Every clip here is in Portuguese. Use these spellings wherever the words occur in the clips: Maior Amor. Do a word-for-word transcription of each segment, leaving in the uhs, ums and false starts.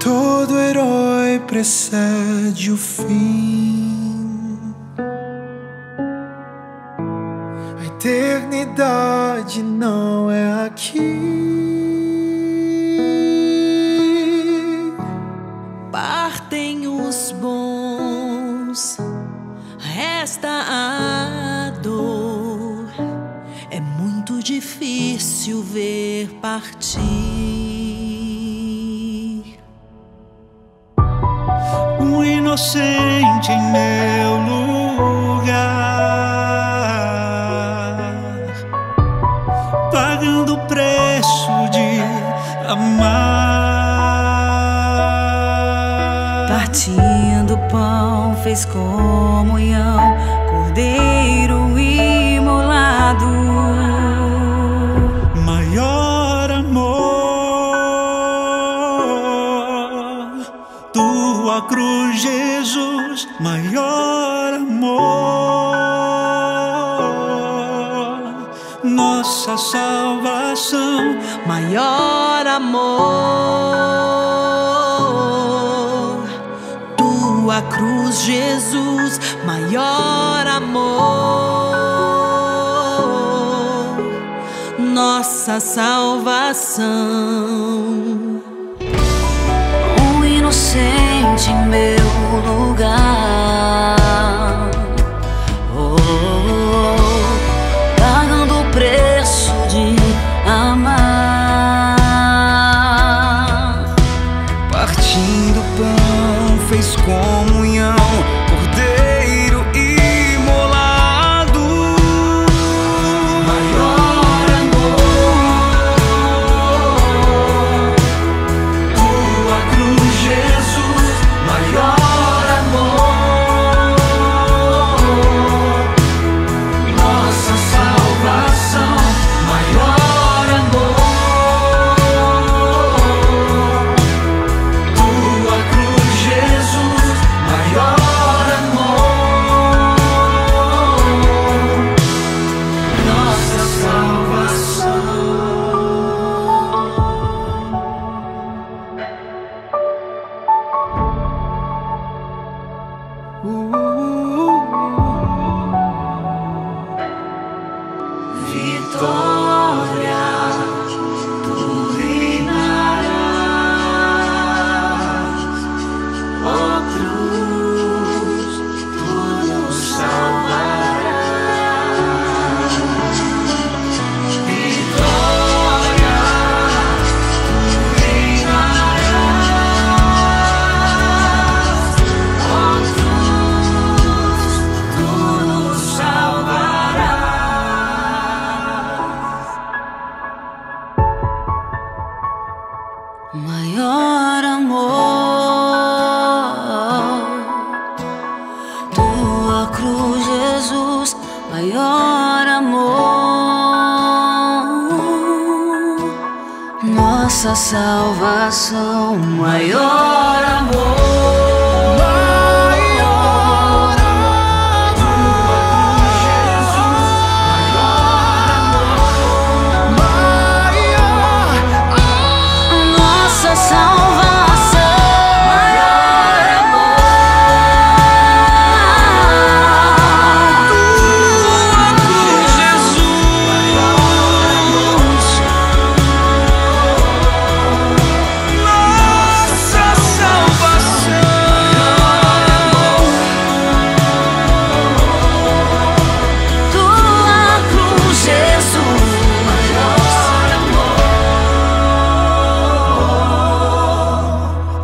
Todo herói precede o fim. A eternidade não é aqui. Partem os bons, resta a dor. É muito difícil ver partir. Um inocente em meu lugar, pagando o preço de amar. Partindo pão, fez comunhão, cordeiro imolado. Maior amor, tua cruz, Jesus, maior amor, nossa salvação, maior amor, tua cruz, Jesus, maior amor, nossa salvação. Um inocente em meu lugar, oh, oh, oh, pagando o preço de amar. Partindo o pão, fez comunhão, cordeiro imolado. Maior amor, tua cruz, Jesus, maior maior amor, tua cruz, Jesus, maior amor, nossa salvação, maior amor.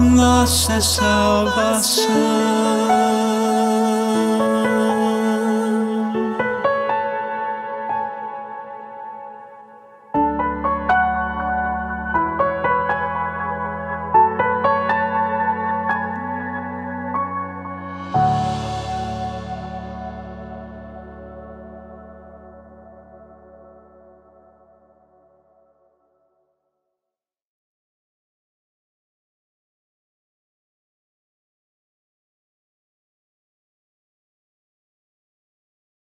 Nossa